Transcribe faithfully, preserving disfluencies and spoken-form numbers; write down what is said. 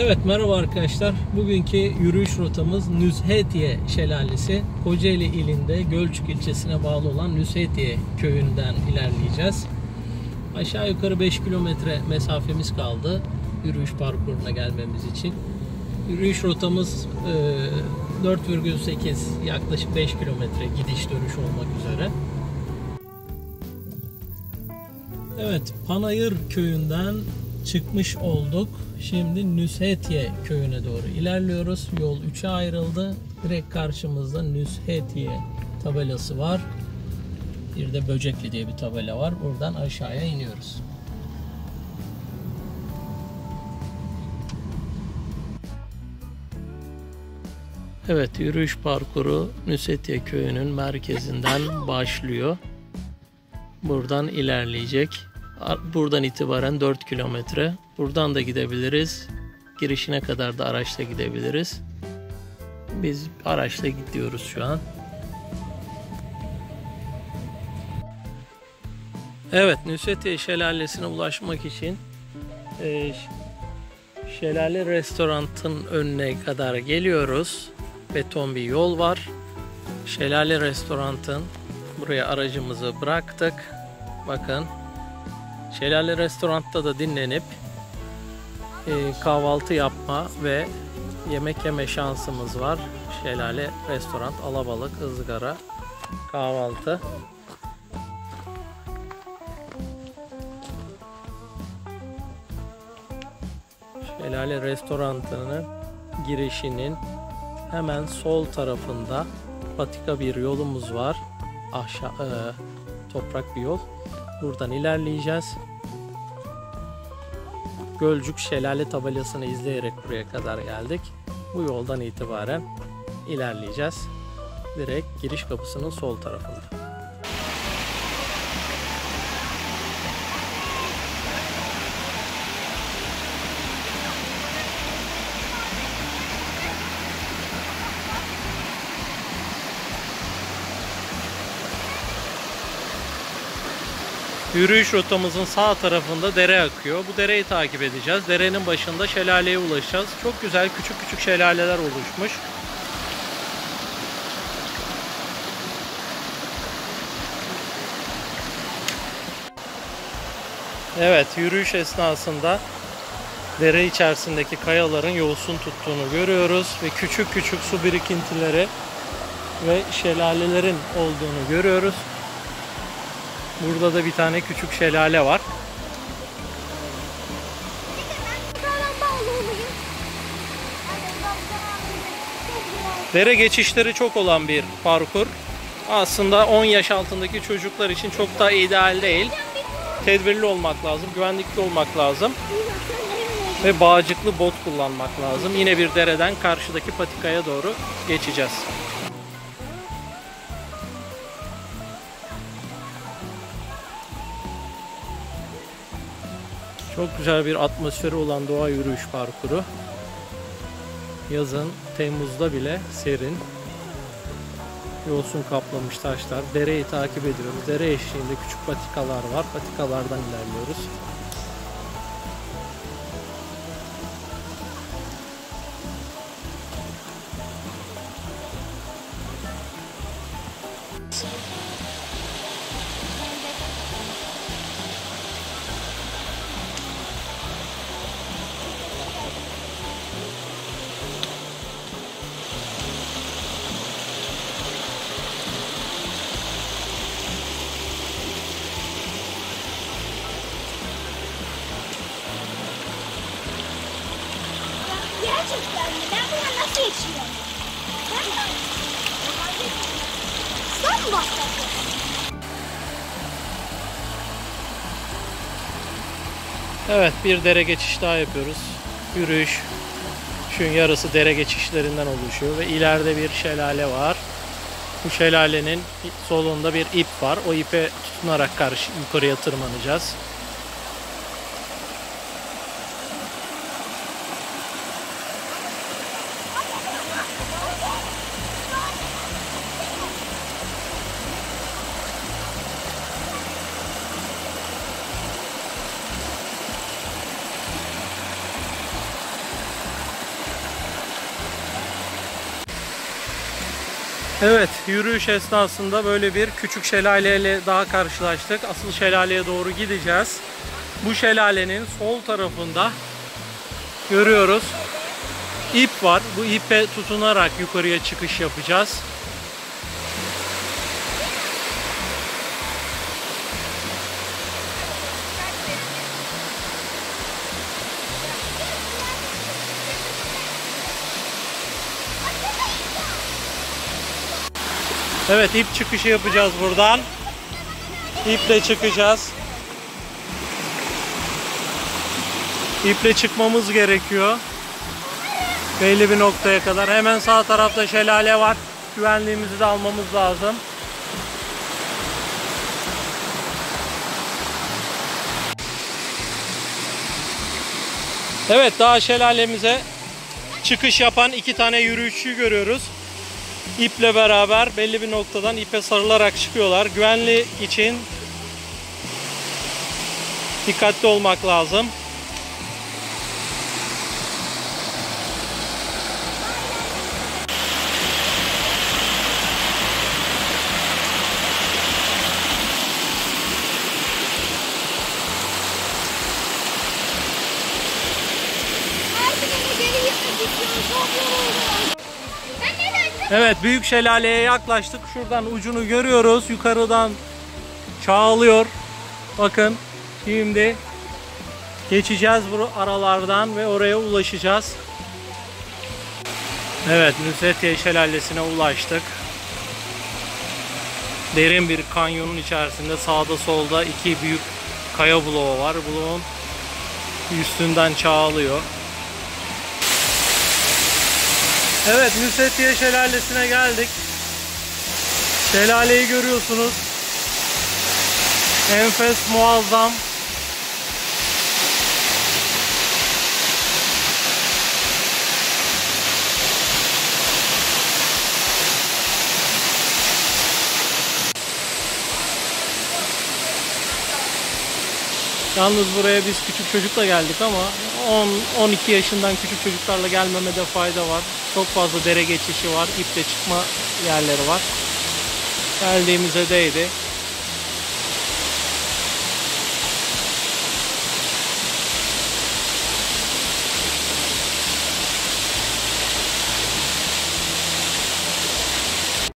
Evet, merhaba arkadaşlar. Bugünkü yürüyüş rotamız Nüzhetiye Şelalesi. Kocaeli ilinde Gölcük ilçesine bağlı olan Nüzhetiye köyünden ilerleyeceğiz. Aşağı yukarı beş kilometre mesafemiz kaldı yürüyüş parkuruna gelmemiz için. Yürüyüş rotamız dört virgül sekiz, yaklaşık beş kilometre gidiş dönüş olmak üzere. Evet, Panayır köyünden çıkmış olduk. Şimdi Nüzhetiye köyüne doğru ilerliyoruz. Yol üçe ayrıldı. Direkt karşımızda Nüzhetiye tabelası var. Bir de Böcekli diye bir tabela var. Buradan aşağıya iniyoruz. Evet, yürüyüş parkuru Nüzhetiye köyünün merkezinden başlıyor. Buradan ilerleyecek. Buradan itibaren dört kilometre. Buradan da gidebiliriz. Girişine kadar da araçla gidebiliriz. Biz araçla gidiyoruz şu an. Evet, Nüzhetiye Şelalesi'ne ulaşmak için e, Şelale Restoran'ın önüne kadar geliyoruz. Beton bir yol var. Şelale Restoran'ın buraya aracımızı bıraktık. Bakın. Şelale Restoran'ta da dinlenip e, kahvaltı yapma ve yemek yeme şansımız var. Şelale Restoran, alabalık, ızgara, kahvaltı. Şelale Restoran'ın girişinin hemen sol tarafında patika bir yolumuz var. Aşağı e, toprak bir yol. Buradan ilerleyeceğiz. Gölcük Şelale tabelasını izleyerek buraya kadar geldik. Bu yoldan itibaren ilerleyeceğiz. Direkt giriş kapısının sol tarafında. Yürüyüş rotamızın sağ tarafında dere akıyor. Bu dereyi takip edeceğiz. Derenin başında şelaleye ulaşacağız. Çok güzel küçük küçük şelaleler oluşmuş. Evet, yürüyüş esnasında dere içerisindeki kayaların yosun tuttuğunu görüyoruz. Ve küçük küçük su birikintileri ve şelalelerin olduğunu görüyoruz. Burada da bir tane küçük şelale var. Dere geçişleri çok olan bir parkur. Aslında on yaş altındaki çocuklar için çok da ideal değil. Tedbirli olmak lazım, güvenlikli olmak lazım. Ve bağcıklı bot kullanmak lazım. Yine bir dereden karşıdaki patikaya doğru geçeceğiz. Çok güzel bir atmosferi olan doğa yürüyüş parkuru. Yazın Temmuz'da bile serin. Yosun kaplamış taşlar. Dereyi takip ediyoruz. Dere eşliğinde küçük patikalar var. Patikalardan ilerliyoruz. Evet, bir dere geçiş daha yapıyoruz. Yürüyüş şu yarısı dere geçişlerinden oluşuyor ve ileride bir şelale var. Bu şelalenin solunda bir ip var. O ipe tutunarak karşı yukarıya tırmanacağız. Evet, yürüyüş esnasında böyle bir küçük şelaleyle daha karşılaştık. Asıl şelaleye doğru gideceğiz. Bu şelalenin sol tarafında görüyoruz ip var. Bu ipe tutunarak yukarıya çıkış yapacağız. Evet, ip çıkışı yapacağız buradan. İple çıkacağız. İple çıkmamız gerekiyor. Belli bir noktaya kadar. Hemen sağ tarafta şelale var. Güvenliğimizi de almamız lazım. Evet, daha şelalemize çıkış yapan iki tane yürüyüşçü görüyoruz. İple beraber belli bir noktadan ipe sarılarak çıkıyorlar. Güvenlik için dikkatli olmak lazım. Evet, büyük şelaleye yaklaştık. Şuradan ucunu görüyoruz. Yukarıdan çağlıyor. Bakın şimdi geçeceğiz bu aralardan ve oraya ulaşacağız. Evet, Nüzhetiye Şelalesi'ne ulaştık. Derin bir kanyonun içerisinde sağda solda iki büyük kaya bloğu var. Bloğun üstünden çağlıyor. Evet, Nüzhetiye Şelalesi'ne geldik. Şelaleyi görüyorsunuz. Enfes, muazzam. Yalnız buraya biz küçük çocukla geldik ama on on iki yaşından küçük çocuklarla gelmemede fayda var. Çok fazla dere geçişi var, iple çıkma yerleri var. Geldiğimize değdi.